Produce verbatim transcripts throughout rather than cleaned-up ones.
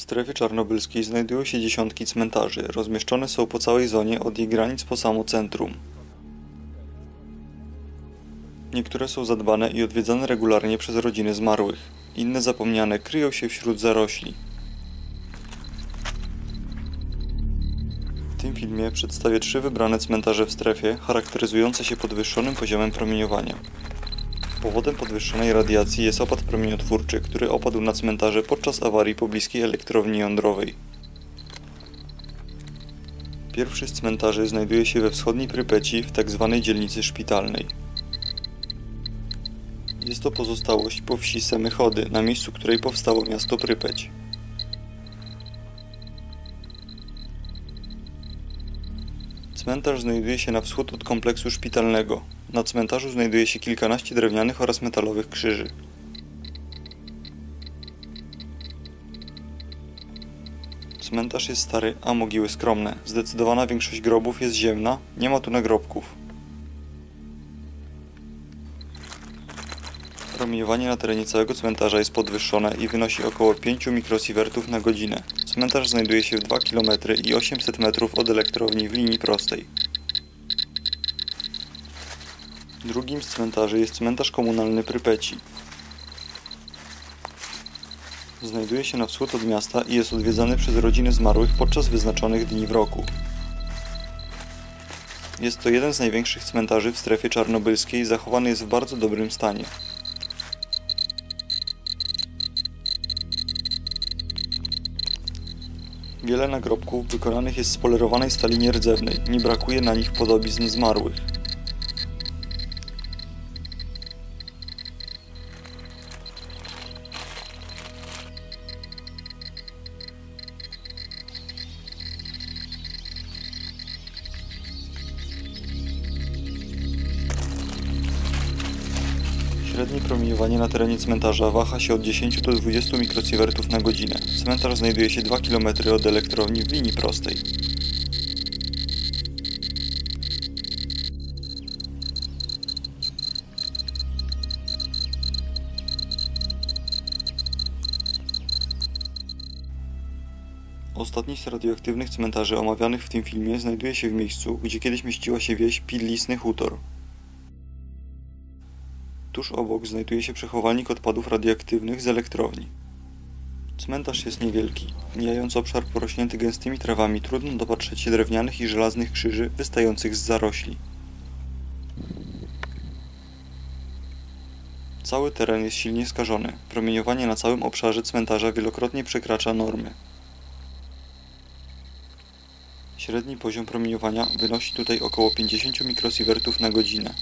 W strefie czarnobylskiej znajdują się dziesiątki cmentarzy. Rozmieszczone są po całej zonie, od jej granic po samo centrum. Niektóre są zadbane i odwiedzane regularnie przez rodziny zmarłych. Inne zapomniane kryją się wśród zarośli. W tym filmie przedstawię trzy wybrane cmentarze w strefie, charakteryzujące się podwyższonym poziomem promieniowania. Powodem podwyższonej radiacji jest opad promieniotwórczy, który opadł na cmentarze podczas awarii pobliskiej elektrowni jądrowej. Pierwszy z cmentarzy znajduje się we wschodniej Prypeci, w tzw. dzielnicy szpitalnej. Jest to pozostałość po wsi Semychody, na miejscu której powstało miasto Prypeć. Cmentarz znajduje się na wschód od kompleksu szpitalnego. Na cmentarzu znajduje się kilkanaście drewnianych oraz metalowych krzyży. Cmentarz jest stary, a mogiły skromne. Zdecydowana większość grobów jest ziemna, nie ma tu nagrobków. Promieniowanie na terenie całego cmentarza jest podwyższone i wynosi około pięć mikrosiewertów na godzinę. Cmentarz znajduje się w dwa kilometry i osiemset metrów od elektrowni w linii prostej. Drugim z cmentarzy jest cmentarz komunalny Prypeci. Znajduje się na wschód od miasta i jest odwiedzany przez rodziny zmarłych podczas wyznaczonych dni w roku. Jest to jeden z największych cmentarzy w strefie czarnobylskiej i zachowany jest w bardzo dobrym stanie. Wiele nagrobków wykonanych jest z polerowanej stali nierdzewnej, nie brakuje na nich podobizn zmarłych. Średnie promieniowanie na terenie cmentarza waha się od dziesięciu do dwudziestu mikrosiewertów na godzinę. Cmentarz znajduje się dwa kilometry od elektrowni w linii prostej. Ostatni z radioaktywnych cmentarzy omawianych w tym filmie znajduje się w miejscu, gdzie kiedyś mieściła się wieś Pilisny Hutor. Tuż obok znajduje się przechowalnik odpadów radioaktywnych z elektrowni. Cmentarz jest niewielki. Mijając obszar porośnięty gęstymi trawami, trudno dopatrzeć się drewnianych i żelaznych krzyży wystających z zarośli. Cały teren jest silnie skażony. Promieniowanie na całym obszarze cmentarza wielokrotnie przekracza normy. Średni poziom promieniowania wynosi tutaj około pięćdziesięciu mikrosiewertów na godzinę.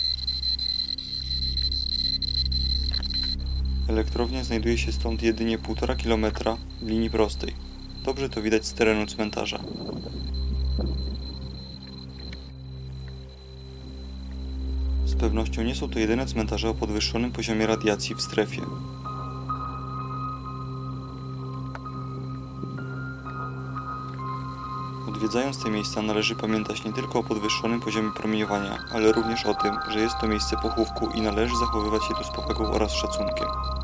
Elektrownia znajduje się stąd jedynie półtora kilometra w linii prostej. Dobrze to widać z terenu cmentarza. Z pewnością nie są to jedyne cmentarze o podwyższonym poziomie radiacji w strefie. Odwiedzając te miejsca należy pamiętać nie tylko o podwyższonym poziomie promieniowania, ale również o tym, że jest to miejsce pochówku i należy zachowywać się tu z powagą oraz szacunkiem.